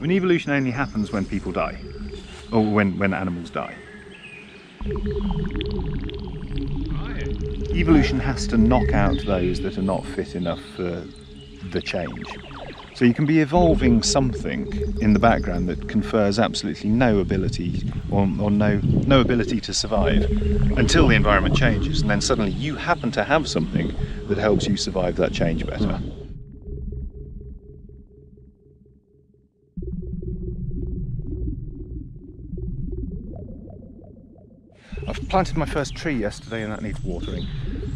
An evolution only happens when people die, or when animals die. Evolution has to knock out those that are not fit enough for the change. So you can be evolving something in the background that confers absolutely no ability or no ability to survive until the environment changes, and then suddenly you happen to have something that helps you survive that change better. I've planted my first tree yesterday and that needs watering.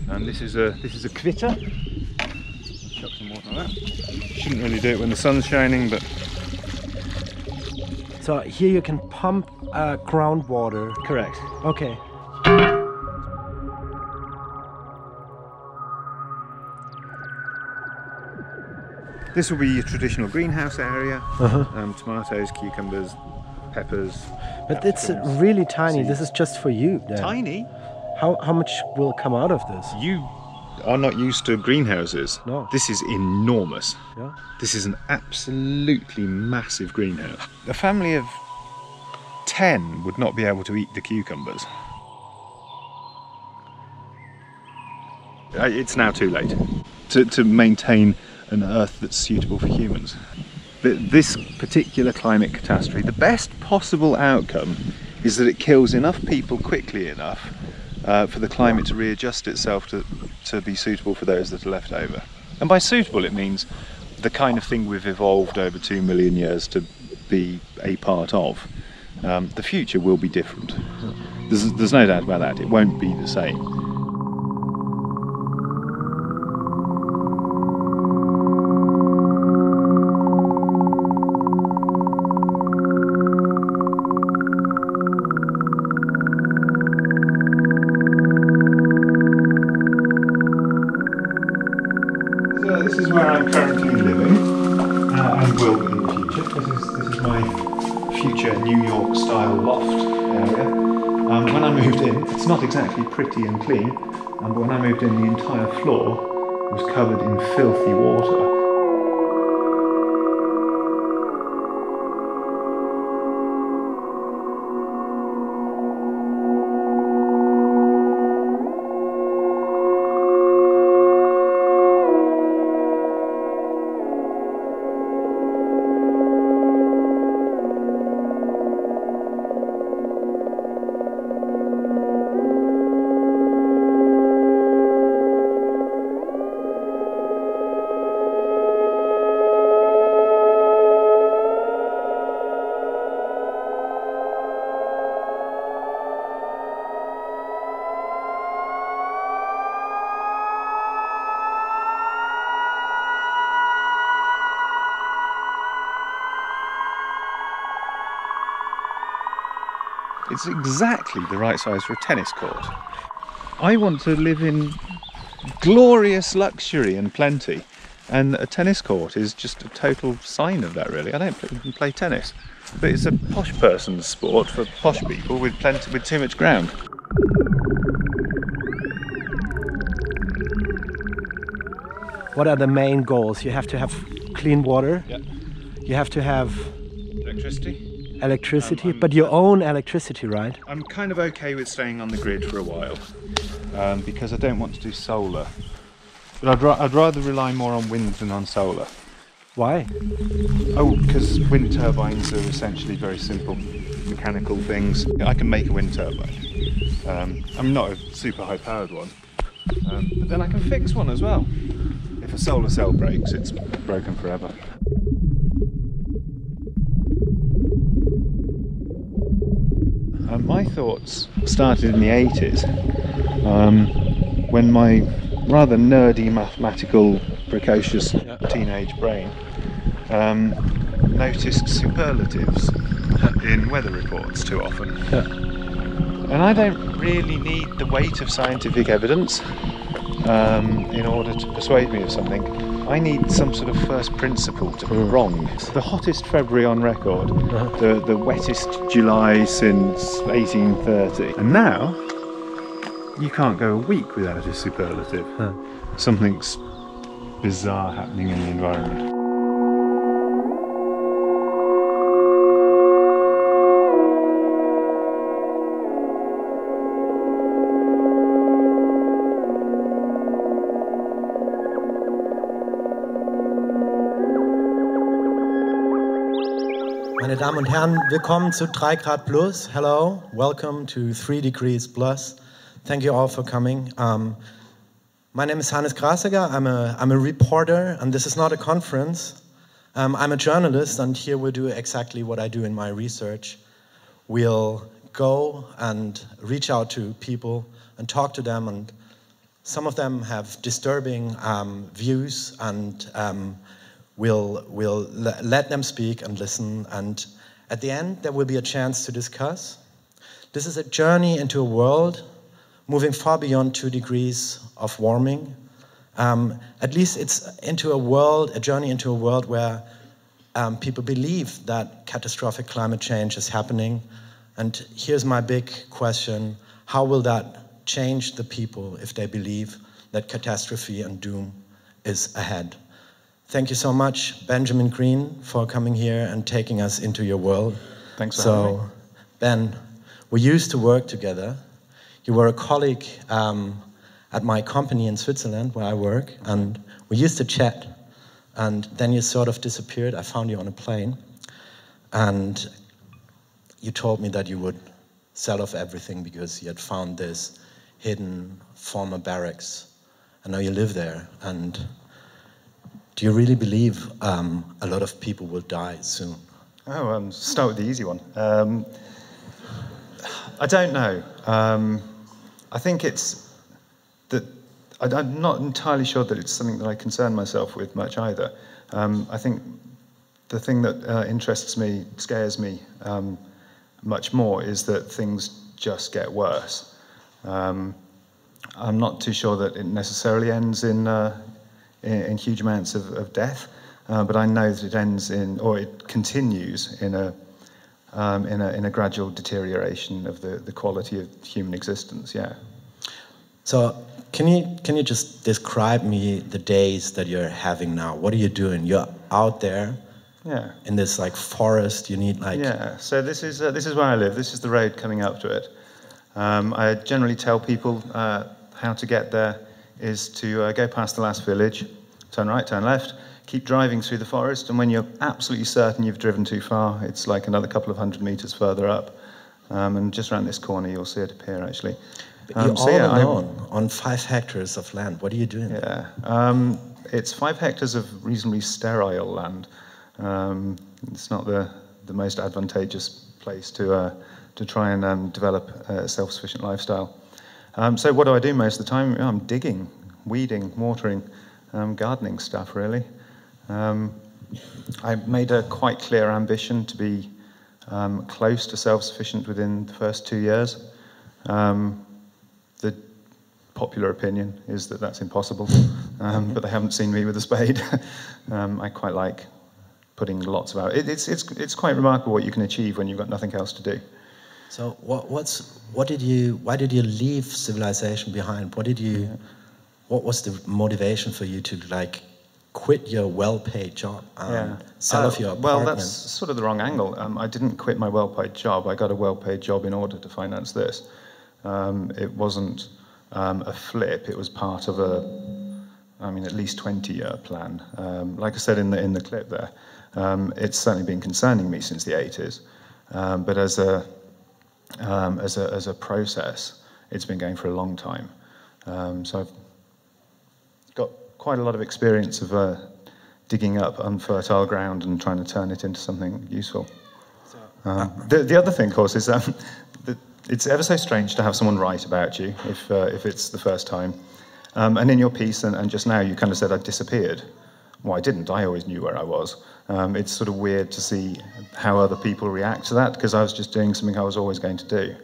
And this is a kvitter. Chuck some water on that. Shouldn't really do it when the sun's shining, but... So here you can pump groundwater. Correct. Okay. This will be your traditional greenhouse area. Tomatoes, cucumbers, peppers. But it's really tiny. This is just for you then. Tiny? How much will come out of this? You are not used to greenhouses. No. This is enormous. Yeah. This is an absolutely massive greenhouse. A family of 10 would not be able to eat the cucumbers. It's now too late to maintain an earth that's suitable for humans. That this particular climate catastrophe, the best possible outcome is that it kills enough people quickly enough for the climate to readjust itself to be suitable for those that are left over. And by suitable it means the kind of thing we've evolved over 2 million years to be a part of. The future will be different. There's no doubt about that, it won't be the same. Pretty and clean, but when I moved in, the entire floor was covered in filthy water. It's exactly the right size for a tennis court. I want to live in glorious luxury and plenty, and a tennis court is just a total sign of that, really. I don't even play tennis, but it's a posh person's sport for posh people with plenty, with too much ground. What are the main goals? You have to have clean water. Yeah. You have to have electricity. But your own electricity, right? I'm kind of okay with staying on the grid for a while because I don't want to do solar. But I'd rather rely more on wind than on solar. Why? Oh, because wind turbines are essentially very simple mechanical things. I can make a wind turbine. I'm not a super high-powered one, but then I can fix one as well. If a solar cell breaks, it's broken forever. My thoughts started in the 80s when my rather nerdy, mathematical, precocious teenage brain noticed superlatives in weather reports too often. Yeah. And I don't really need the weight of scientific evidence in order to persuade me of something. I need some sort of first principle to be wrong. The hottest February on record, the wettest July since 1830. And now, you can't go a week without a superlative. Something's bizarre happening in the environment. Meine Damen und Herren, willkommen zu 3 Grad Plus. Hello, welcome to 3 Degrees Plus. Thank you all for coming. My name is Hannes Grassegger. I'm a reporter, and this is not a conference. I'm a journalist, and here we'll do exactly what I do in my research. We'll go and reach out to people and talk to them, and some of them have disturbing views, and we'll let them speak and listen, and at the end there will be a chance to discuss. This is a journey into a world moving far beyond 2 degrees of warming. At least it's into a journey into a world where people believe that catastrophic climate change is happening. And here's my big question: how will that change the people if they believe that catastrophe and doom is ahead? Thank you so much, Benjamin Green, for coming here and taking us into your world. Thanks for having me. Ben, we used to work together. You were a colleague at my company in Switzerland, where I work, and we used to chat. And then you sort of disappeared. I found you on a plane, and you told me that you would sell off everything because you had found this hidden former barracks, and now you live there. And do you really believe a lot of people will die soon? Oh, start with the easy one. I don't know. I think it's that I'm not entirely sure that it's something that I concern myself with much either. I think the thing that interests me, scares me much more, is that things just get worse. I'm not too sure that it necessarily ends in huge amounts of death, but I know that it ends in, or it continues in a gradual deterioration of the quality of human existence. Yeah. So can you just describe me the days that you're having now? What are you doing? You're out there. Yeah. In this like forest, you need like. Yeah. So this is where I live. This is the road coming up to it. I generally tell people how to get there is to go past the last village, turn right, turn left, keep driving through the forest, and when you're absolutely certain you've driven too far, it's like another couple of 100 meters further up, and just around this corner you'll see it appear, actually. You're so all alone on 5 hectares of land. What are you doing there? It's 5 hectares of reasonably sterile land. It's not the most advantageous place to try and develop a self-sufficient lifestyle. So what do I do most of the time? I'm digging, weeding, watering, gardening stuff, really. I made a quite clear ambition to be close to self-sufficient within the first 2 years. The popular opinion is that that's impossible, but they haven't seen me with a spade. I quite like putting lots of hours. It's quite remarkable what you can achieve when you've got nothing else to do. So why did you leave civilization behind? What was the motivation for you to like quit your well-paid job and sell off your apartment? Well, that's sort of the wrong angle. I didn't quit my well-paid job. I got a well-paid job in order to finance this. It wasn't a flip. It was part of at least 20-year plan. Like I said in the clip there, it's certainly been concerning me since the 80s. But as a process, it's been going for a long time. So I've got quite a lot of experience of digging up unfertile ground and trying to turn it into something useful. The other thing, of course, is that it's ever so strange to have someone write about you if it's the first time. And in your piece, and just now, you kind of said I disappeared. Well, I didn't. I always knew where I was. It's sort of weird to see how other people react to that, because I was just doing something I was always going to do.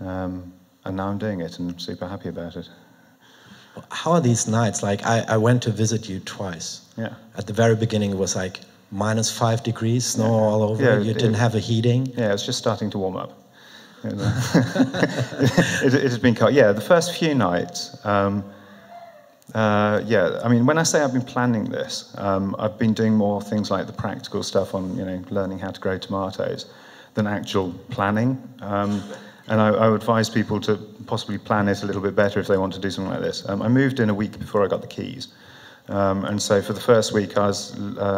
And now I'm doing it, and I'm super happy about it. How are these nights? Like, I went to visit you twice. Yeah. At the very beginning, it was like -5 degrees, snow all over. Yeah, you didn't have a heating. Yeah, it's just starting to warm up. It has been cold. Yeah, the first few nights... when I say I've been planning this, I've been doing more things like the practical stuff on, learning how to grow tomatoes than actual planning. And I would advise people to possibly plan it a little bit better if they want to do something like this. I moved in a week before I got the keys. And so for the first week, I was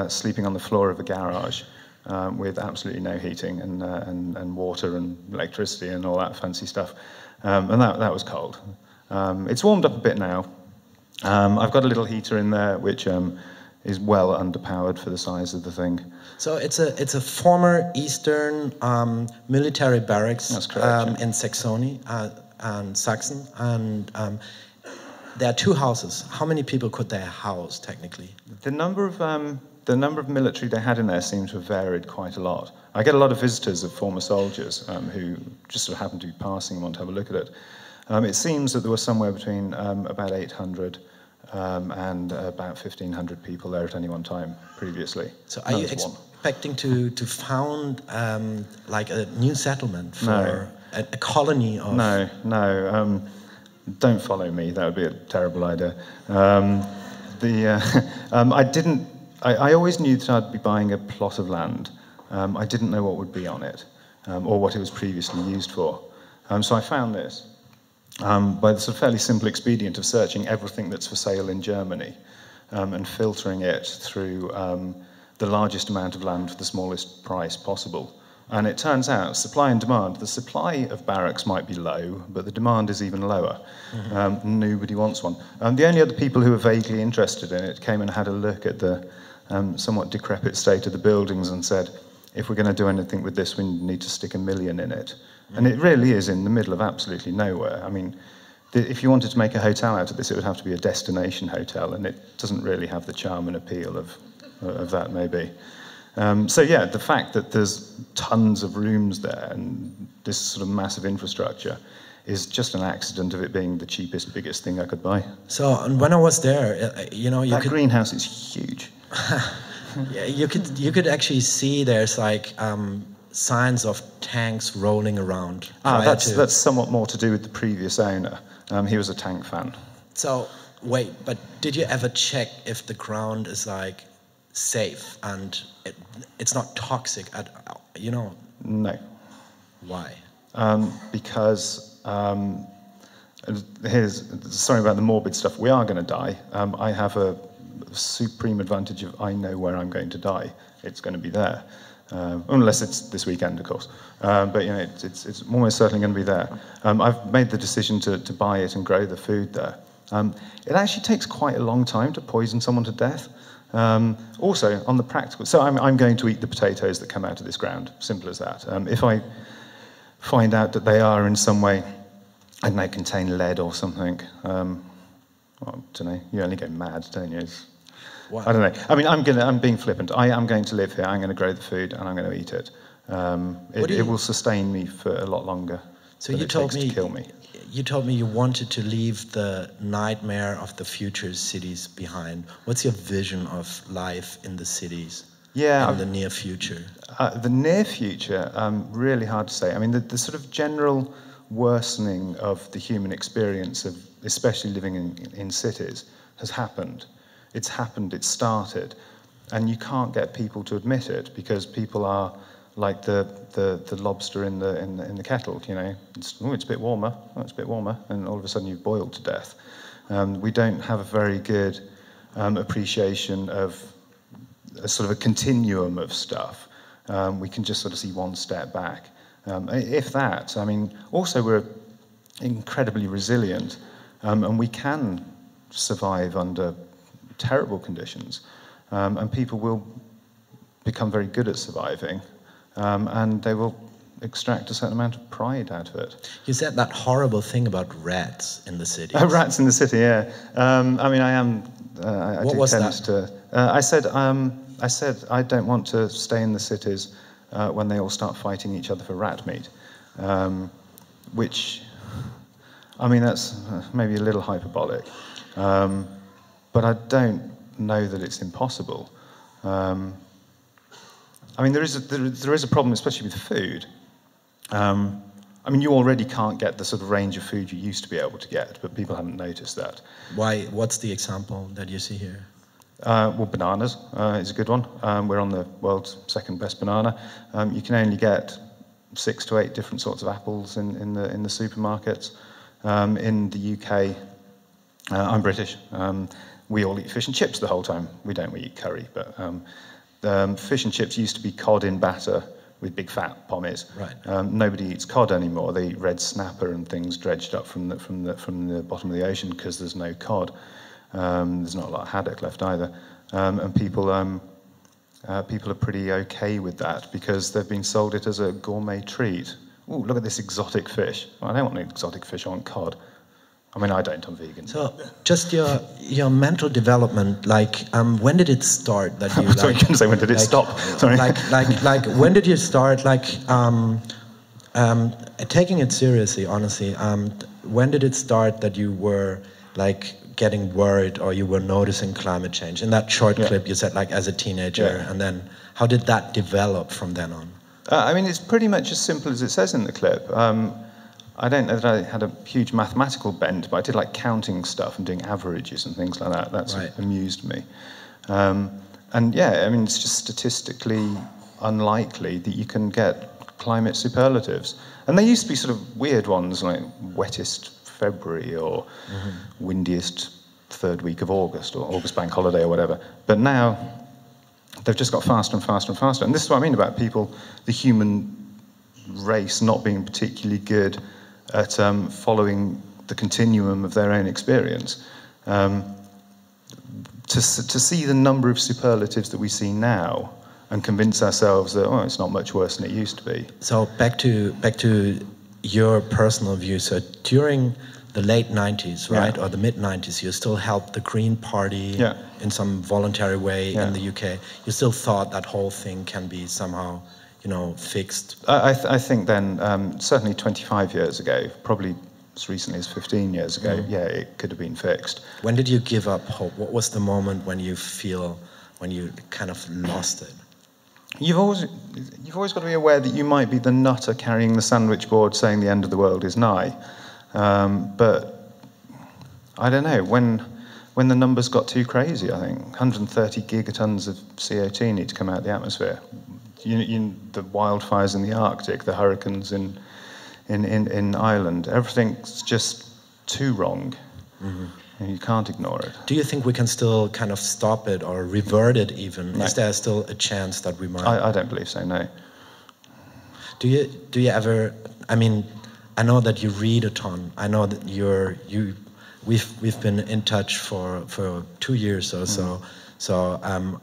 sleeping on the floor of a garage with absolutely no heating and water and electricity and all that fancy stuff. And that was cold. It's warmed up a bit now. I've got a little heater in there, which is well underpowered for the size of the thing. So it's a former Eastern military barracks. That's correct, yeah. In Saxony, and Saxon, and there are two houses. How many people could they house technically? The number of military they had in there seems to have varied quite a lot. I get a lot of visitors of former soldiers who just sort of happen to be passing and want to have a look at it. It seems that there was somewhere between about 800 and about 1,500 people there at any one time previously. So are you expecting to found like a new settlement for a colony of... No. Don't follow me. That would be a terrible idea. I always knew that I'd be buying a plot of land. I didn't know what would be on it or what it was previously used for. So I found this by the sort of fairly simple expedient of searching everything that's for sale in Germany and filtering it through the largest amount of land for the smallest price possible. And it turns out, supply and demand, the supply of barracks might be low, but the demand is even lower. Mm-hmm. Nobody wants one. The only other people who were vaguely interested in it came and had a look at the somewhat decrepit state of the buildings and said, if we're going to do anything with this, we need to stick 1 million in it. Mm-hmm. And it really is in the middle of absolutely nowhere. I mean, if you wanted to make a hotel out of this, it would have to be a destination hotel, and it doesn't really have the charm and appeal of that, maybe. So yeah, the fact that there's tons of rooms there and this sort of massive infrastructure is just an accident of it being the cheapest, biggest thing I could buy. So, and when I was there, that greenhouse is huge. Yeah, you could actually see there's like signs of tanks rolling around. That's somewhat more to do with the previous owner. He was a tank fan. So wait, but did you ever check if the ground is like safe and it's not toxic at, you know? No. Why? Because sorry about the morbid stuff. We are going to die. I have a supreme advantage of I know where I'm going to die. It's going to be there, unless it's this weekend, of course. But you know, it's almost certainly going to be there. I've made the decision to buy it and grow the food there. It actually takes quite a long time to poison someone to death. Also, on the practical... So I'm going to eat the potatoes that come out of this ground. Simple as that. If I find out that they are in some way, I don't know, contain lead or something, I don't know. You only go mad, don't you? What? I don't know. I mean, I'm being flippant. I am going to live here. I'm going to grow the food and I'm going to eat it. It will sustain me for a lot longer. So you told me... to kill me. You told me you wanted to leave the nightmare of the future cities behind. What's your vision of life in the cities? Yeah, in the near future? The near future, really hard to say. I mean, the sort of general worsening of the human experience of especially living in cities has happened. It's happened, it's started. And you can't get people to admit it because people are... like the lobster in the kettle, you know. It's a bit warmer. Oh, it's a bit warmer, and all of a sudden you've boiled to death. We don't have a very good appreciation of a sort of a continuum of stuff. We can just sort of see one step back, if that. I mean, also we're incredibly resilient, and we can survive under terrible conditions, and people will become very good at surviving. And they will extract a certain amount of pride out of it. You said that horrible thing about rats in the city. Oh, rats in the city, yeah. I mean, I am... what was that? I said I don't want to stay in the cities when they all start fighting each other for rat meat, which, I mean, that's maybe a little hyperbolic. But I don't know that it's impossible. I mean, there is a problem, especially with food. I mean, you already can't get the sort of range of food you used to be able to get, but people haven't noticed that. Why? What's the example that you see here? Well, bananas is a good one. We're on the world's second best banana. You can only get 6 to 8 different sorts of apples in the supermarkets. In the UK, I'm British. We all eat fish and chips the whole time. We don't. We eat curry, but Fish and chips used to be cod in batter with big fat pommes. Right. Nobody eats cod anymore. They eat red snapper and things dredged up from the bottom of the ocean because there's no cod. There's not a lot of haddock left either. And people are pretty okay with that because they've been sold it as a gourmet treat. Ooh, look at this exotic fish. Well, I don't want an exotic fish on cod. I mean, I don't, I'm vegan. So, just your mental development, like, when did it start that you, like... Sorry, I couldn't say when did it stop. Sorry. Like, when did you start, like, taking it seriously, honestly, when did it start that you were, like, getting worried or you were noticing climate change? In that short clip you said, like, as a teenager, and then how did that develop from then on? I mean, it's pretty much as simple as it says in the clip. I don't know that I had a huge mathematical bend, but I did like counting stuff and doing averages and things like that. That sort of amused me. And yeah, I mean, it's just statistically unlikely that you can get climate superlatives. And they used to be sort of weird ones like wettest February or windiest third week of August or August bank holiday or whatever. But now they've just got faster and faster and faster. And this is what I mean about people, the human race not being particularly good at following the continuum of their own experience. To see the number of superlatives that we see now and convince ourselves that, oh, it's not much worse than it used to be. So back to your personal view. So during the late 90s, right, or the mid 90s, you still helped the Green Party in some voluntary way in the UK. You still thought that whole thing can be somehow, you know, fixed? I think then, certainly 25 years ago, probably as recently as 15 years ago, it could have been fixed. When did you give up hope? What was the moment when you feel, when you kind of lost it? You've always got to be aware that you might be the nutter carrying the sandwich board saying the end of the world is nigh. But, I don't know, when the numbers got too crazy, I think, 130 gigatons of CO2 need to come out of the atmosphere. The wildfires in the Arctic, the hurricanes in Ireland, everything's just too wrong. And you can't ignore it. Do you think we can still kind of stop it or revert it even? No. Is there still a chance that we might? I don't believe so, no. Do you ever, I mean, I know that you read a ton. I know that we've been in touch for 2 years or so.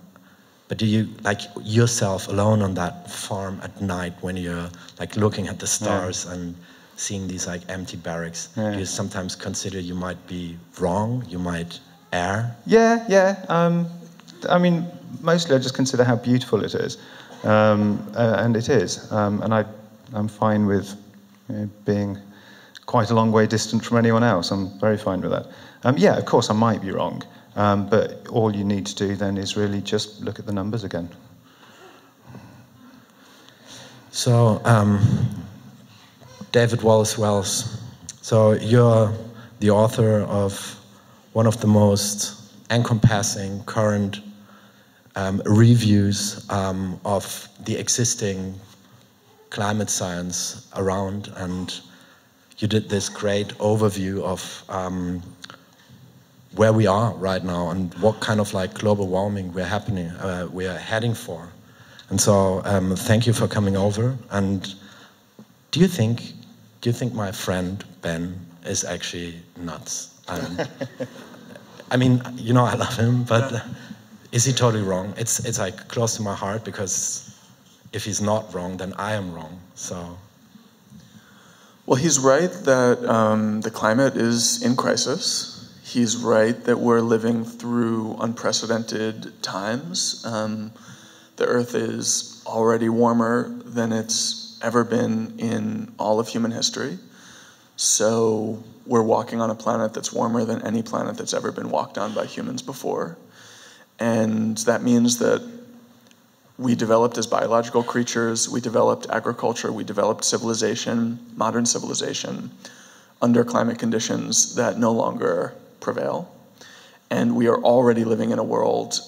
But do you, like, yourself alone on that farm at night when you're, like, looking at the stars and seeing these, like, empty barracks, do you sometimes consider you might be wrong, you might err? Yeah. I mean, mostly I just consider how beautiful it is. And it is. And I'm fine with, you know, being quite a long way distant from anyone else. I'm very fine with that. Yeah, of course, I might be wrong. But all you need to do then is really just look at the numbers again. So, David Wallace-Wells, so you're the author of one of the most encompassing current reviews of the existing climate science around, and you did this great overview of where we are right now and what kind of, like, global warming we are heading for. And so thank you for coming over. And do you think my friend Ben is actually nuts? I mean, you know, I love him, but is he totally wrong? It's like close to my heart, because if he's not wrong, then I am wrong. So. Well, he's right that the climate is in crisis. He's right that we're living through unprecedented times. The Earth is already warmer than it's ever been in all of human history. So we're walking on a planet that's warmer than any planet that's ever been walked on by humans before. And that means that we developed as biological creatures, we developed agriculture, we developed civilization, modern civilization, under climate conditions that no longer prevail. And we are already living in a world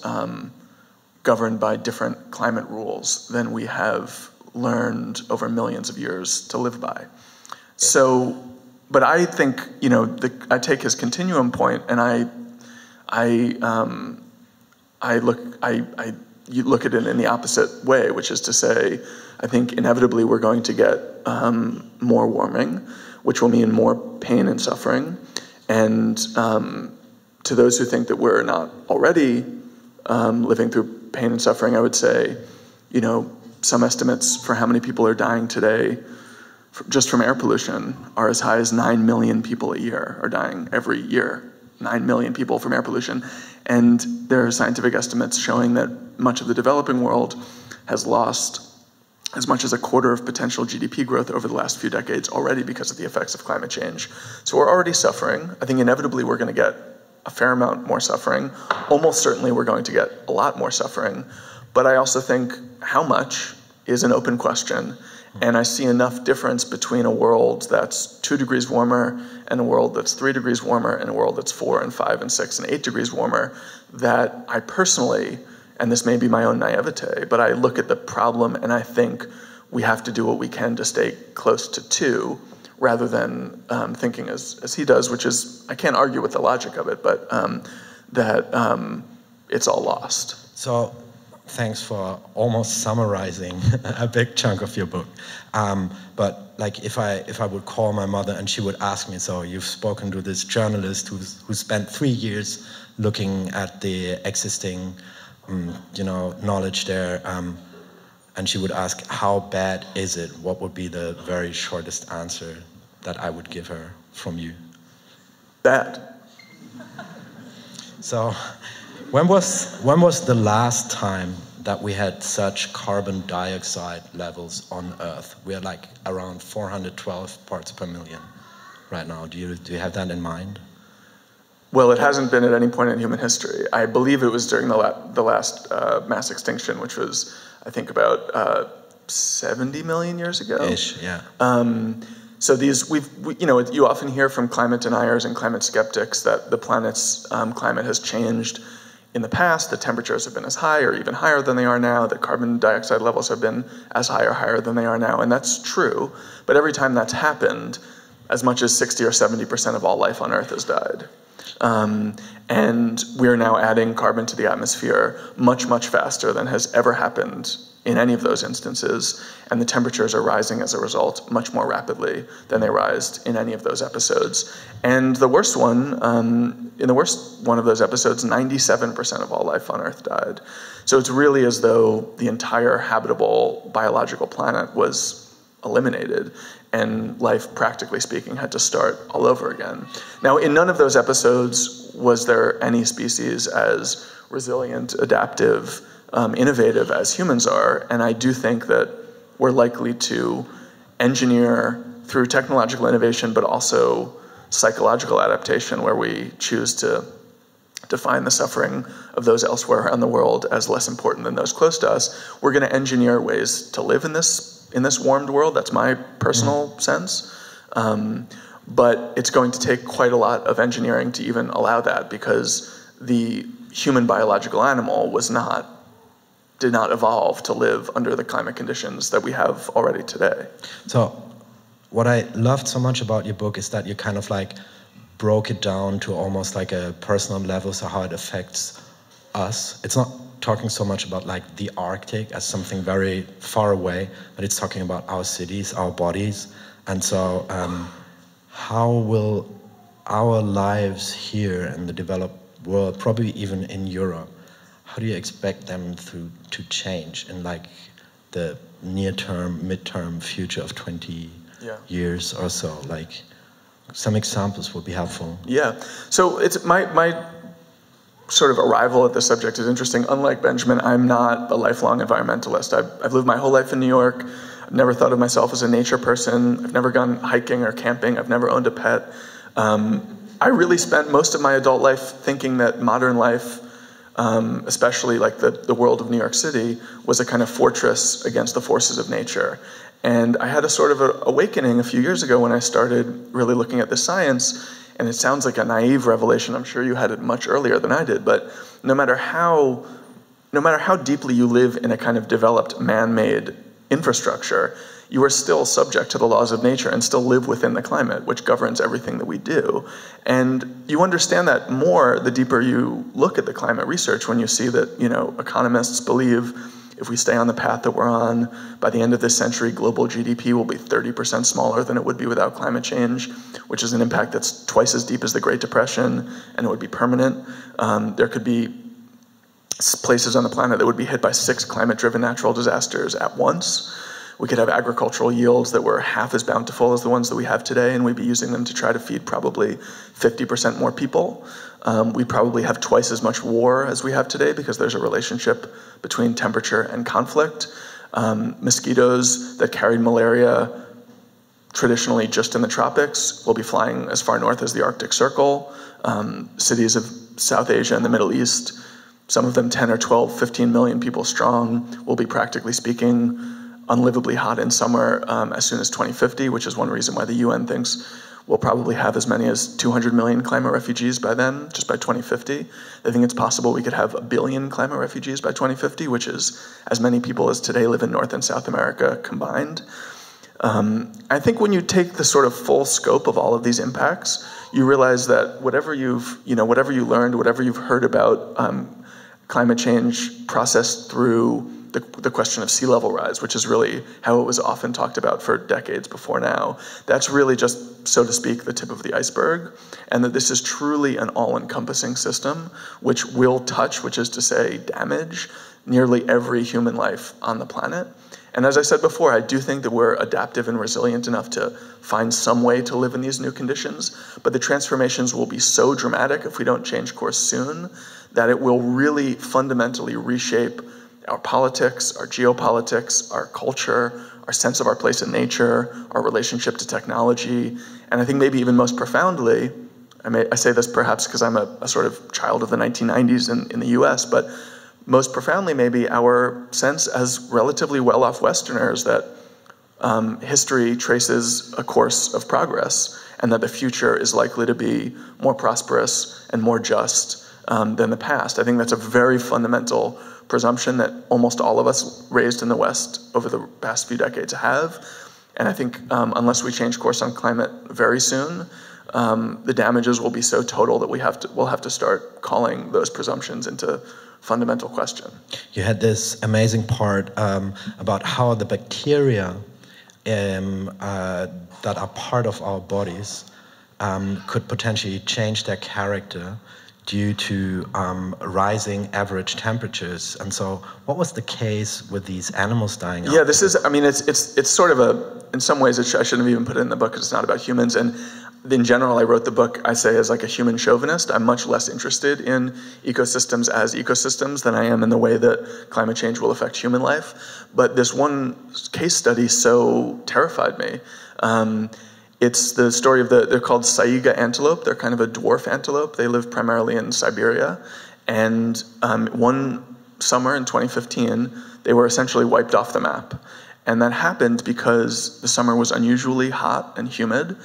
governed by different climate rules than we have learned over millions of years to live by. So, but I think, you know, I take his continuum point, and I you look at it in the opposite way, which is to say, I think inevitably we're going to get more warming, which will mean more pain and suffering. And to those who think that we're not already living through pain and suffering, I would say, you know, some estimates for how many people are dying today just from air pollution are as high as 9 million people a year are dying every year. 9 million people from air pollution. And there are scientific estimates showing that much of the developing world has lost as much as a quarter of potential GDP growth over the last few decades already because of the effects of climate change. So we're already suffering. I think inevitably we're going to get a fair amount more suffering. Almost certainly we're going to get a lot more suffering. But I also think how much is an open question. And I see enough difference between a world that's 2 degrees warmer and a world that's 3 degrees warmer and a world that's 4 and 5 and 6 and 8 degrees warmer that I personally, and this may be my own naivete, but I look at the problem and I think we have to do what we can to stay close to 2 rather than thinking as he does, which is, I can't argue with the logic of it, but that it's all lost. So thanks for almost summarizing a big chunk of your book. But like if I would call my mother and she would ask me, so you've spoken to this journalist who spent 3 years looking at the existing you know, knowledge there, and she would ask, how bad is it? What would be the very shortest answer that I would give her from you? Bad. So when was the last time that we had such carbon dioxide levels on Earth? We are like around 412 parts per million right now. Do you have that in mind? Well, it hasn't been at any point in human history. I believe it was during the last mass extinction, which was, I think, about 70 million years ago. Ish, yeah. So these, you know, you often hear from climate deniers and climate skeptics that the planet's climate has changed in the past. The temperatures have been as high or even higher than they are now. The carbon dioxide levels have been as high or higher than they are now, and that's true. But every time that's happened, as much as 60 or 70% of all life on Earth has died. And we're now adding carbon to the atmosphere much, much faster than has ever happened in any of those instances, and the temperatures are rising as a result much more rapidly than they rised in any of those episodes. And the worst one, in the worst one of those episodes, 97% of all life on Earth died. So it's really as though the entire habitable biological planet was eliminated, and life, practically speaking, had to start all over again. Now, in none of those episodes was there any species as resilient, adaptive, innovative as humans are, and I do think that we're likely to engineer through technological innovation, but also psychological adaptation, where we choose to define the suffering of those elsewhere around the world as less important than those close to us. We're going to engineer ways to live in this warmed world. That's my personal sense. But it's going to take quite a lot of engineering to even allow that, because the human biological animal did not evolve to live under the climate conditions that we have already today. So what I loved so much about your book is that you kind of like broke it down to almost like a personal level, so how it affects us. It's not talking so much about like the Arctic as something very far away, but it's talking about our cities, our bodies. And so how will our lives here in the developed world, probably even in Europe, how do you expect them to change in like the near-term, mid-term future of 20 years or so? Like some examples would be helpful. Yeah, so it's my sort of arrival at the subject is interesting. Unlike Benjamin, I'm not a lifelong environmentalist. I've lived my whole life in New York. I've never thought of myself as a nature person. I've never gone hiking or camping. I've never owned a pet. I really spent most of my adult life thinking that modern life, especially like the world of New York City, was a kind of fortress against the forces of nature. And I had a sort of an awakening a few years ago when I started really looking at the science. And it sounds like a naive revelation. I'm sure you had it much earlier than I did, but no matter how deeply you live in a kind of developed man-made infrastructure, you are still subject to the laws of nature and still live within the climate, which governs everything that we do. And you understand that more the deeper you look at the climate research, when you see that, you know, economists believe if we stay on the path that we're on, by the end of this century, global GDP will be 30% smaller than it would be without climate change, which is an impact that's twice as deep as the Great Depression, and it would be permanent. There could be places on the planet that would be hit by 6 climate-driven natural disasters at once. We could have agricultural yields that were half as bountiful as the ones that we have today, and we'd be using them to try to feed probably 50% more people. We'd probably have twice as much war as we have today because there's a relationship between temperature and conflict. Mosquitoes that carried malaria traditionally just in the tropics will be flying as far north as the Arctic Circle. Cities of South Asia and the Middle East, some of them 10 or 12, 15 million people strong, will be practically speaking unlivably hot in summer as soon as 2050, which is one reason why the UN thinks we'll probably have as many as 200 million climate refugees by then, just by 2050. They think it's possible we could have 1 billion climate refugees by 2050, which is as many people as today live in North and South America combined. I think when you take the sort of full scope of all of these impacts, you realize that whatever you've, whatever you learned, whatever you've heard about climate change processed through the question of sea level rise, which is really how it was often talked about for decades before now, that's really just, so to speak, the tip of the iceberg, and that this is truly an all-encompassing system which will touch, which is to say damage, nearly every human life on the planet. And as I said before, I do think that we're adaptive and resilient enough to find some way to live in these new conditions, but the transformations will be so dramatic if we don't change course soon that it will really fundamentally reshape our politics, our geopolitics, our culture, our sense of our place in nature, our relationship to technology, and I think maybe even most profoundly, I say this perhaps because I'm a sort of child of the 1990s in the US, but most profoundly maybe our sense as relatively well-off Westerners that history traces a course of progress and that the future is likely to be more prosperous and more just than the past. I think that's a very fundamental presumption that almost all of us raised in the West over the past few decades have. And I think unless we change course on climate very soon, the damages will be so total that we'll have to start calling those presumptions into fundamental question. You had this amazing part about how the bacteria that are part of our bodies could potentially change their character due to rising average temperatures. And so what was the case with these animals dying out? Yeah, this is, I mean, it's sort of a, in some ways, I shouldn't have even put it in the book because it's not about humans. And in general, I wrote the book, I say, as like a human chauvinist. I'm much less interested in ecosystems than I am in the way that climate change will affect human life. But this one case study so terrified me. It's the story of they're called Saiga antelope. They're kind of a dwarf antelope. They live primarily in Siberia. And one summer in 2015, they were essentially wiped off the map. And that happened because the summer was unusually hot and humid.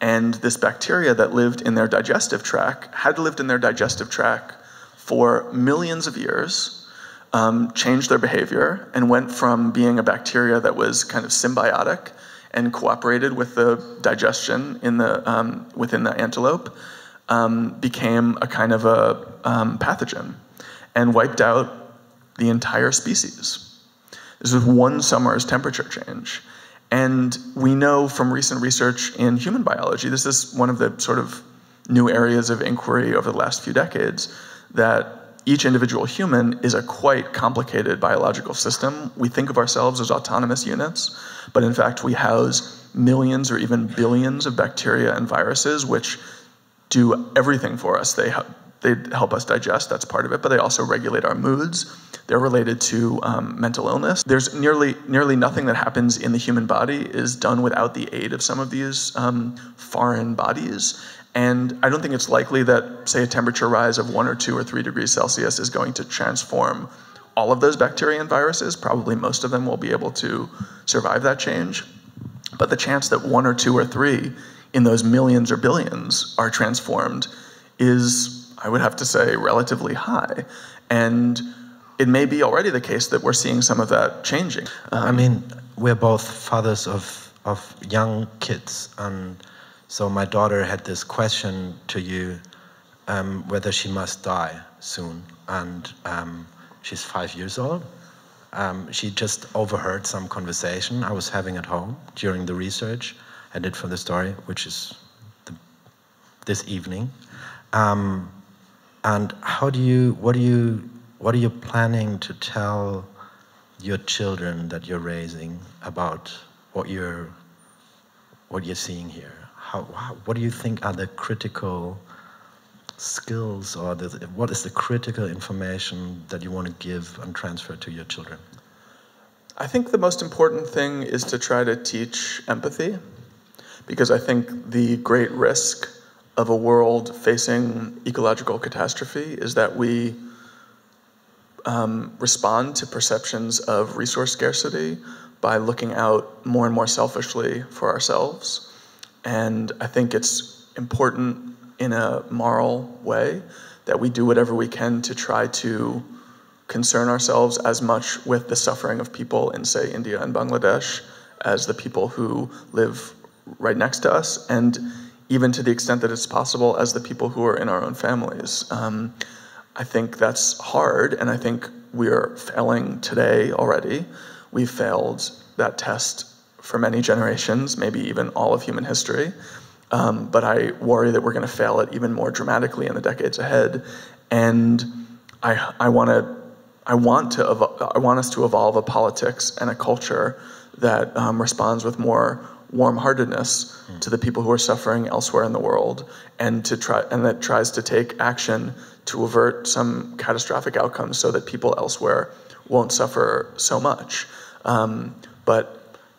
And this bacteria that lived in their digestive tract, had lived in their digestive tract for millions of years, changed their behavior and went from being a bacteria that was kind of symbiotic and cooperated with the digestion in the, within the antelope, became a kind of a pathogen and wiped out the entire species. This was one summer's temperature change. And we know from recent research in human biology, this is one of the sort of new areas of inquiry over the last few decades, that each individual human is a quite complicated biological system. We think of ourselves as autonomous units, but in fact we house millions or even billions of bacteria and viruses which do everything for us. They help us digest, that's part of it, but they also regulate our moods. They're related to mental illness. There's nearly nothing that happens in the human body is done without the aid of some of these foreign bodies. And I don't think it's likely that, say, a temperature rise of 1 or 2 or 3 degrees Celsius is going to transform all of those bacteria and viruses. Probably most of them will be able to survive that change. But the chance that 1 or 2 or 3 in those millions or billions are transformed is, I would have to say, relatively high. And it may be already the case that we're seeing some of that changing. I mean, we're both fathers of young kids, and so my daughter had this question to you, whether she must die soon. And she's 5 years old. She just overheard some conversation I was having at home during the research I did for the story, which is this evening. And how do you, what are you planning to tell your children that you're raising about what you're seeing here? What do you think are the critical skills, or what is the critical information that you want to give and transfer to your children? I think the most important thing is to try to teach empathy, because I think the great risk of a world facing ecological catastrophe is that we respond to perceptions of resource scarcity by looking out more and more selfishly for ourselves. And I think it's important in a moral way that we do whatever we can to try to concern ourselves as much with the suffering of people in, say, India and Bangladesh as the people who live right next to us, and even to the extent that it's possible as the people who are in our own families. I think that's hard, and I think we are failing today already. We've failed that test for many generations, maybe even all of human history. But I worry that we're going to fail it even more dramatically in the decades ahead. And I want us to evolve a politics and a culture that responds with more warm-heartedness to the people who are suffering elsewhere in the world, and that tries to take action to avert some catastrophic outcomes so that people elsewhere won't suffer so much. But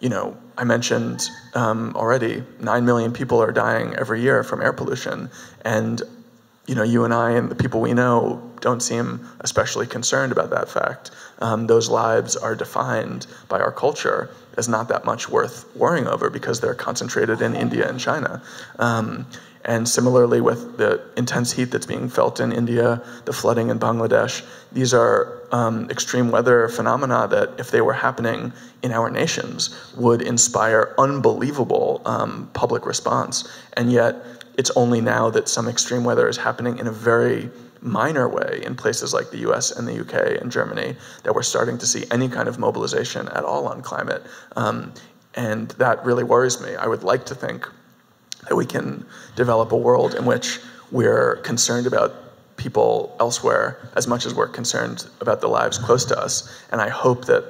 you know, I mentioned already 9 million people are dying every year from air pollution, and you know, you and I and the people we know don't seem especially concerned about that fact. Those lives are defined by our culture as not that much worth worrying over because they're concentrated in India and China. And similarly, with the intense heat that's being felt in India, the flooding in Bangladesh, these are extreme weather phenomena that, if they were happening in our nations, would inspire unbelievable public response. And yet, it's only now that some extreme weather is happening in a very minor way in places like the US and the UK and Germany that we're starting to see any kind of mobilization at all on climate. And that really worries me. I would like to think that we can develop a world in which we're concerned about people elsewhere as much as we're concerned about the lives close to us. And I hope that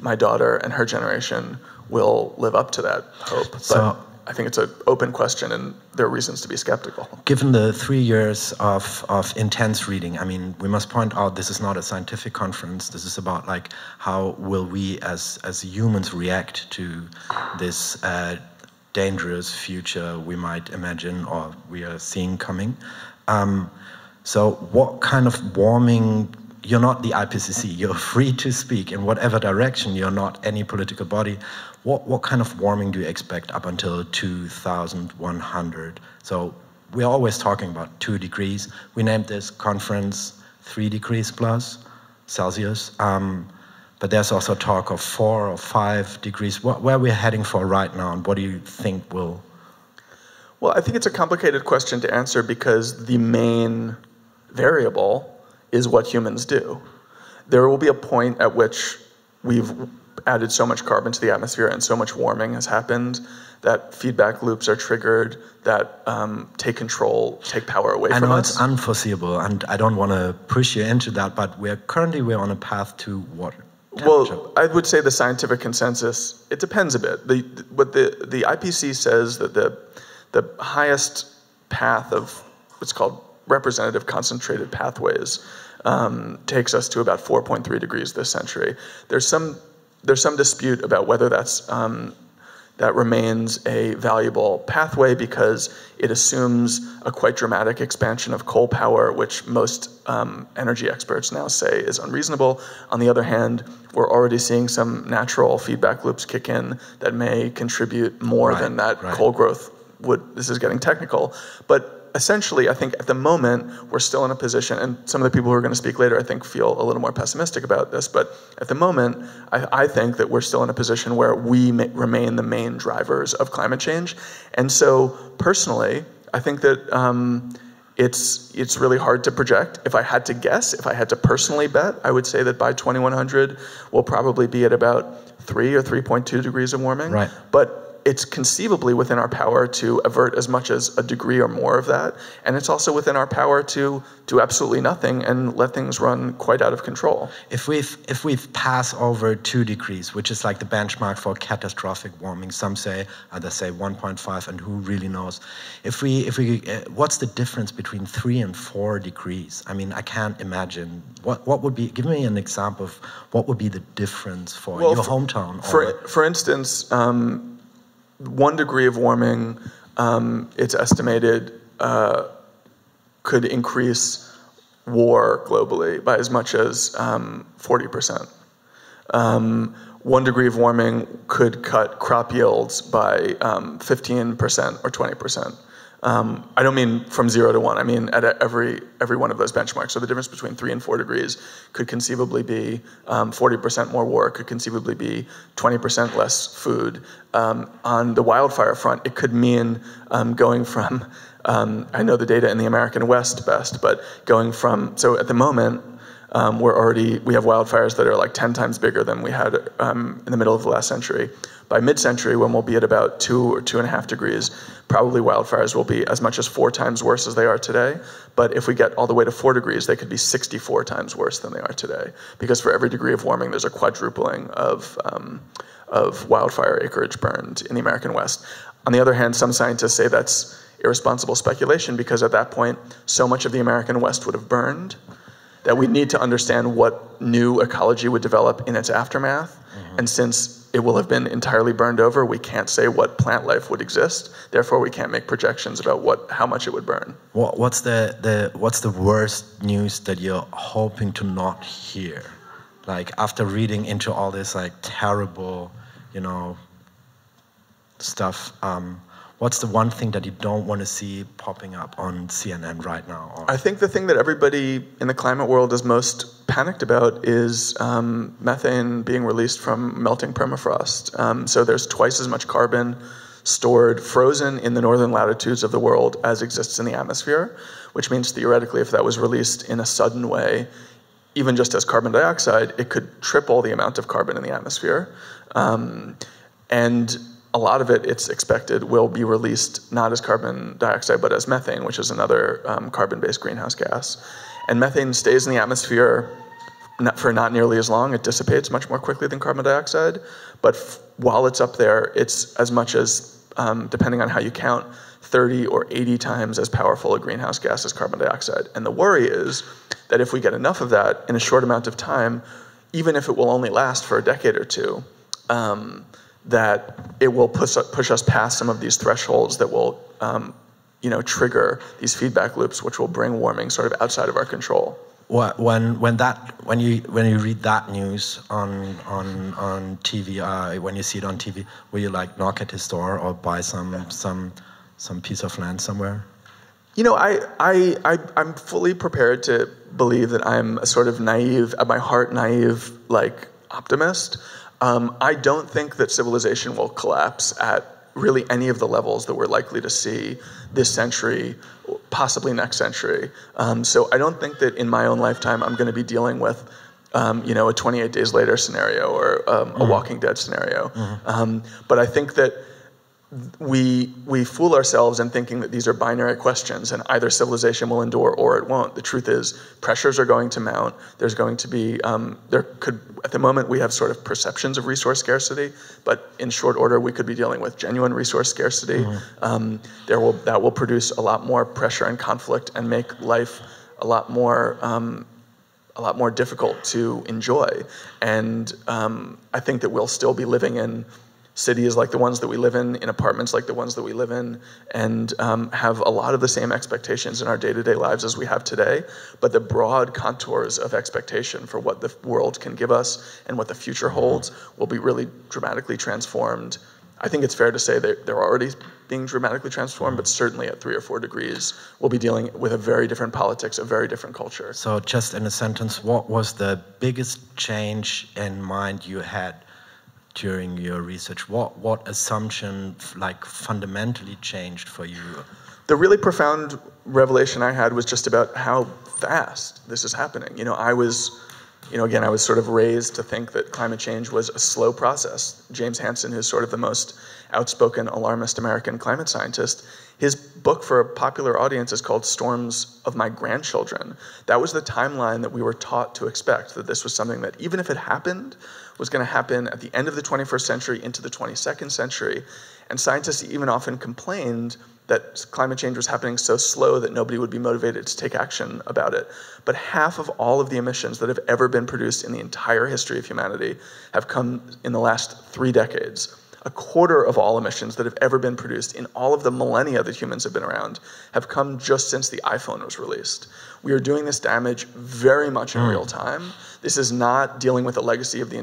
my daughter and her generation will live up to that hope. But I think it's an open question, and there are reasons to be skeptical. Given the 3 years of intense reading, I mean, we must point out this is not a scientific conference. This is about, like, how will we as humans react to this dangerous future we might imagine or we are seeing coming. So what kind of warming... You're not the IPCC. You're free to speak in whatever direction. You're not any political body. What kind of warming do you expect up until 2100? So we're always talking about 2 degrees. We named this conference 3 degrees plus Celsius. But there's also talk of 4 or 5 degrees. Where are we heading for right now, and what do you think will... Well, I think it's a complicated question to answer because the main variable is what humans do. There will be a point at which we've added so much carbon to the atmosphere and so much warming has happened that feedback loops are triggered that take power away from us. I know it's unforeseeable, and I don't want to push you into that, but we're currently on a path to what? Well, I would say the scientific consensus, it depends a bit. What the IPCC says that the highest path of what's called representative concentrated pathways takes us to about 4.3 degrees this century. There's some dispute about whether that's that remains a valuable pathway because it assumes a quite dramatic expansion of coal power, which most energy experts now say is unreasonable. On the other hand, we're already seeing some natural feedback loops kick in that may contribute more than that coal growth would. This is getting technical, but I essentially, I think at the moment, we're still in a position, and some of the people who are going to speak later, I think, feel a little more pessimistic about this, but at the moment, I think that we're still in a position where we remain the main drivers of climate change. And so, personally, I think that it's really hard to project. If I had to guess, if I had to personally bet, I would say that by 2100, we'll probably be at about 3 or 3.2 degrees of warming. Right. But it's conceivably within our power to avert as much as a degree or more of that. And it's also within our power to do absolutely nothing and let things run quite out of control. If we pass over 2 degrees, which is like the benchmark for catastrophic warming, some say, others say 1.5, and who really knows? If we what's the difference between 3 and 4 degrees? I mean, I can't imagine what would be. Give me an example of what would be the difference for your hometown. For instance. 1 degree of warming, it's estimated, could increase war globally by as much as 40%. 1 degree of warming could cut crop yields by 15% or 20%. I don't mean from 0 to 1. I mean at every one of those benchmarks. So the difference between 3 and 4 degrees could conceivably be 40% more war. Could conceivably be 20% less food. On the wildfire front, it could mean going from. I know the data in the American West best, but going from. So at the moment, we have wildfires that are like 10 times bigger than we had in the middle of the last century. By mid-century, when we'll be at about 2 or 2.5 degrees, probably wildfires will be as much as 4 times worse as they are today. But if we get all the way to 4 degrees, they could be 64 times worse than they are today. Because for every degree of warming, there's a quadrupling of wildfire acreage burned in the American West. On the other hand, some scientists say that's irresponsible speculation because at that point, so much of the American West would have burned that we need to understand what new ecology would develop in its aftermath. Mm-hmm. And since it will have been entirely burned over, we can't say what plant life would exist. Therefore, we can't make projections about how much it would burn. What's the worst news that you're hoping to not hear? Like after reading into all this like terrible, stuff. What's the one thing that you don't want to see popping up on CNN right now? Or? I think the thing that everybody in the climate world is most panicked about is methane being released from melting permafrost. So there's twice as much carbon stored frozen in the northern latitudes of the world as exists in the atmosphere, which means theoretically if that was released in a sudden way, even just as carbon dioxide, it could triple the amount of carbon in the atmosphere. And a lot of it, it's expected, will be released not as carbon dioxide, but as methane, which is another carbon-based greenhouse gas. And methane stays in the atmosphere for not nearly as long. It dissipates much more quickly than carbon dioxide. But while it's up there, it's as much as, depending on how you count, 30 or 80 times as powerful a greenhouse gas as carbon dioxide. And the worry is that if we get enough of that in a short amount of time, even if it will only last for a decade or two, that it will push us past some of these thresholds that will trigger these feedback loops, which will bring warming sort of outside of our control. When you read that news on TV, when you see it on TV, will you like knock at his door or buy some piece of land somewhere? I'm fully prepared to believe that I'm a sort of naive, at my heart naive like optimist. I don't think that civilization will collapse at really any of the levels that we're likely to see this century, possibly next century. So I don't think that in my own lifetime I'm going to be dealing with, a 28 days later scenario or a Walking Dead scenario. Mm-hmm. But I think that we fool ourselves in thinking that these are binary questions and either civilization will endure or it won't. The truth is pressures are going to mount. There's going to be, at the moment we have sort of perceptions of resource scarcity, but in short order we could be dealing with genuine resource scarcity. Mm-hmm. That will produce a lot more pressure and conflict and make life a lot more difficult to enjoy. And I think that we'll still be living in cities like the ones that we live in apartments like the ones that we live in, and have a lot of the same expectations in our day-to-day lives as we have today, but the broad contours of expectation for what the world can give us and what the future holds will be really dramatically transformed I think it's fair to say that they're already being dramatically transformed, but certainly at 3 or 4 degrees, we'll be dealing with a very different politics, a very different culture. So just in a sentence, what was the biggest change in mind you had during your research? What assumption, like, fundamentally changed for you? The really profound revelation I had was just about how fast this is happening. You know, I was sort of raised to think that climate change was a slow process. James Hansen, who's sort of the most outspoken alarmist American climate scientist, his book for a popular audience is called Storms of My Grandchildren. That was the timeline that we were taught to expect, that this was something that, even if it happened, was going to happen at the end of the 21st century into the 22nd century. And scientists even often complained that climate change was happening so slow that nobody would be motivated to take action about it. But half of all of the emissions that have ever been produced in the entire history of humanity have come in the last 3 decades. A quarter of all emissions that have ever been produced in all of the millennia that humans have been around have come just since the iPhone was released. We are doing this damage very much in real time. This is not dealing with the legacy of the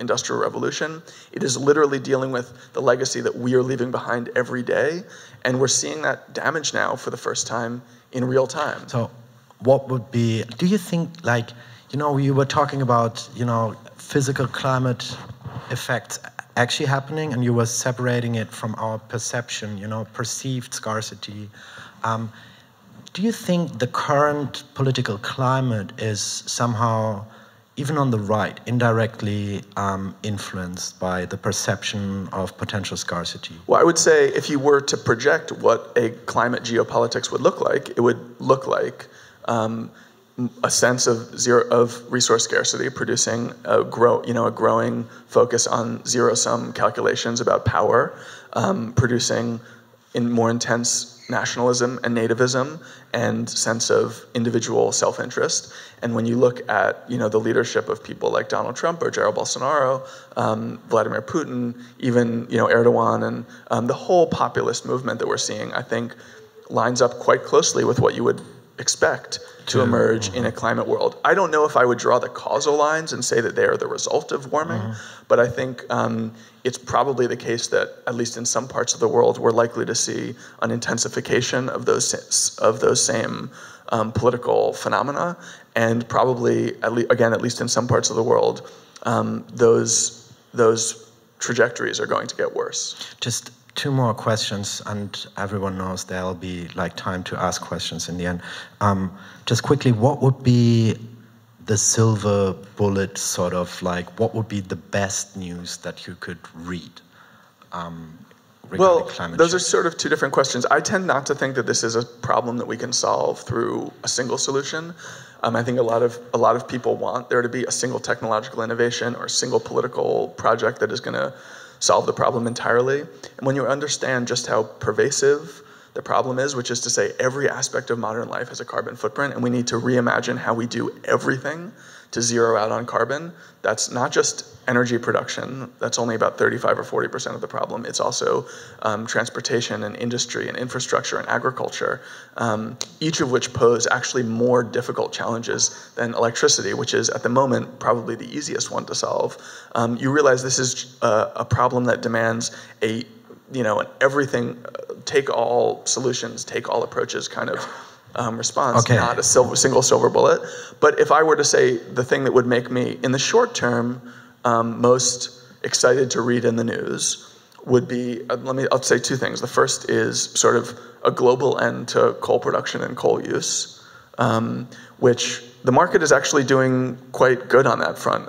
Industrial Revolution. It is literally dealing with the legacy that we are leaving behind every day. And we're seeing that damage now for the first time in real time. So what would be, do you think, like, you know, you were talking about, you know, physical climate effects actually happening, and you were separating it from our perception, you know, perceived scarcity. Do you think the current political climate is somehow, even on the right, indirectly influenced by the perception of potential scarcity? Well, I would say if you were to project what a climate geopolitics would look like, it would look like a sense of resource scarcity, producing a growing focus on zero-sum calculations about power, producing in more intense nationalism and nativism and sense of individual self-interest. And when you look at, you know, the leadership of people like Donald Trump or Jair Bolsonaro, Vladimir Putin, even, you know, Erdogan, and the whole populist movement that we're seeing, I think, lines up quite closely with what you would expect to emerge in a climate world. I don't know if I would draw the causal lines and say that they are the result of warming, but I think it's probably the case that, at least in some parts of the world, we're likely to see an intensification of those same political phenomena, and probably, at least in some parts of the world, those trajectories are going to get worse. Just 2 more questions, and everyone knows there'll be, like, time to ask questions in the end. Just quickly, what would be the silver bullet, sort of, like, what would be the best news that you could read regarding climate change? Well, those are sort of 2 different questions. I tend not to think that this is a problem that we can solve through a single solution. I think a lot of people want there to be a single technological innovation or a single political project that is going to solve the problem entirely. And when you understand just how pervasive the problem is, which is to say every aspect of modern life has a carbon footprint, and we need to reimagine how we do everything to zero out on carbon, that's not just energy production. That's only about 35 or 40% of the problem. It's also transportation and industry and infrastructure and agriculture, each of which pose actually more difficult challenges than electricity, which is at the moment probably the easiest one to solve. You realize this is a problem that demands a, you know, an everything, take all solutions, take all approaches kind of response, okay. Not a single silver bullet. But if I were to say the thing that would make me, in the short term, most excited to read in the news would be, I'll say 2 things. The first is sort of a global end to coal production and coal use, which the market is actually doing quite good on that front.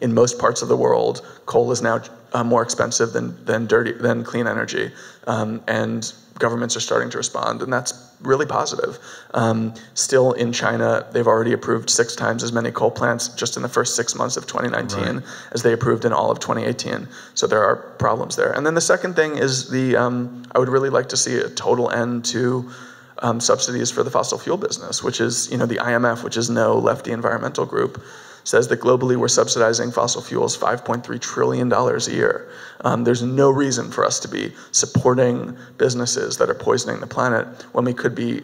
In most parts of the world, coal is now more expensive than clean energy, and governments are starting to respond, and that's really positive. Still in China, they've already approved 6 times as many coal plants just in the first 6 months of 2019 as they approved in all of 2018. So there are problems there. And then the second thing is I would really like to see a total end to subsidies for the fossil fuel business, which is, you know, the IMF, which is no lefty environmental group, says that globally we're subsidizing fossil fuels $5.3 trillion a year. There's no reason for us to be supporting businesses that are poisoning the planet when we could be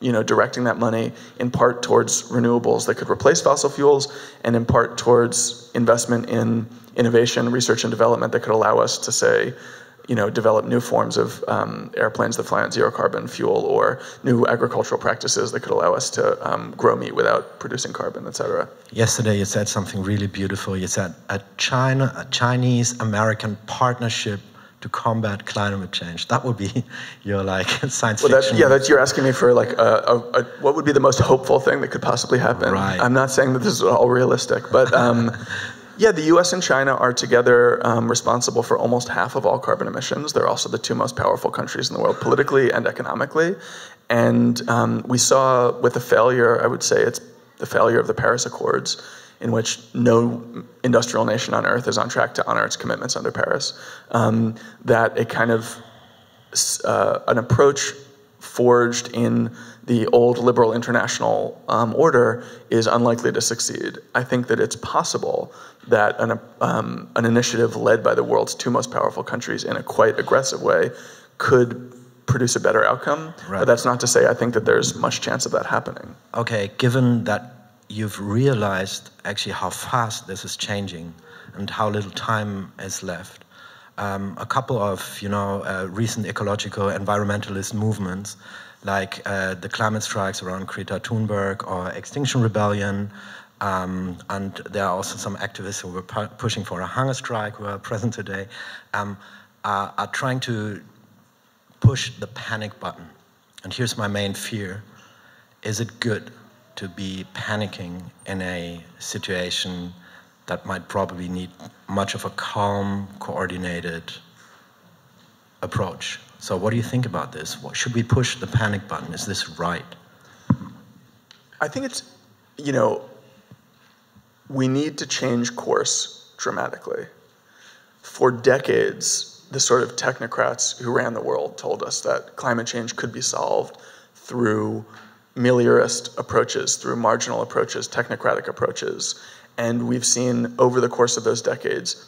directing that money in part towards renewables that could replace fossil fuels, and in part towards investment in innovation, research and development that could allow us to, say, develop new forms of airplanes that fly on zero carbon fuel, or new agricultural practices that could allow us to grow meat without producing carbon, etc. Yesterday you said something really beautiful. You said a Chinese-American partnership to combat climate change. That would be your science fiction. Yeah, you're asking me for what would be the most hopeful thing that could possibly happen. Right. I'm not saying that this is all realistic, but yeah, the US and China are together responsible for almost half of all carbon emissions. They're also the two most powerful countries in the world politically and economically. And we saw with the failure, I would say it's the failure of the Paris Accords, in which no industrial nation on earth is on track to honor its commitments under Paris, that a kind of an approach forged in the old liberal international order is unlikely to succeed. I think that it's possible that an initiative led by the world's two most powerful countries in a quite aggressive way could produce a better outcome, right. But that's not to say I think that there's much chance of that happening. Okay, given that you've realized actually how fast this is changing and how little time is left. A couple of recent ecological environmentalist movements, like the climate strikes around Greta Thunberg or Extinction Rebellion, and there are also some activists who were pushing for a hunger strike who are present today, are trying to push the panic button. And here's my main fear. Is it good to be panicking in a situation that might probably need much of a calm, coordinated approach? So what do you think about this? What, should we push the panic button? Is this right? I think it's, we need to change course dramatically. For decades, the sort of technocrats who ran the world told us that climate change could be solved through meliorist approaches, through marginal approaches, technocratic approaches. And we've seen over the course of those decades,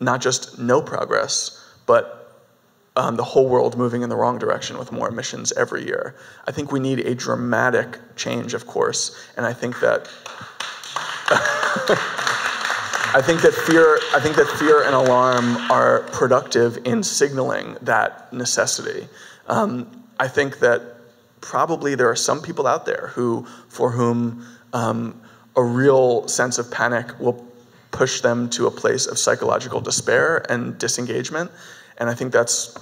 not just no progress, but the whole world moving in the wrong direction with more emissions every year. I think we need a dramatic change of course. And I think that, I think that fear and alarm are productive in signaling that necessity. I think that probably there are some people out there who, for whom a real sense of panic will push them to a place of psychological despair and disengagement. And I think that's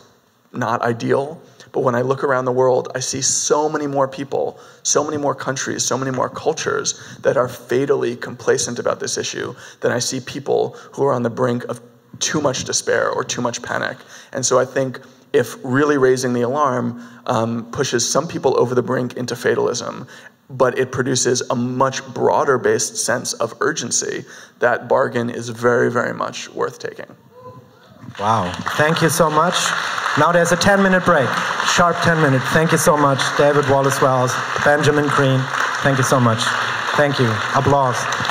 not ideal. But when I look around the world, I see so many more people, so many more countries, so many more cultures that are fatally complacent about this issue than I see people who are on the brink of too much despair or too much panic. And so I think if really raising the alarm pushes some people over the brink into fatalism, but it produces a much broader based sense of urgency, that bargain is very, very much worth taking. Wow, thank you so much. Now there's a 10-minute break, sharp 10-minute. Thank you so much, David Wallace-Wells, Benjamin Green. Thank you so much. Thank you, applause.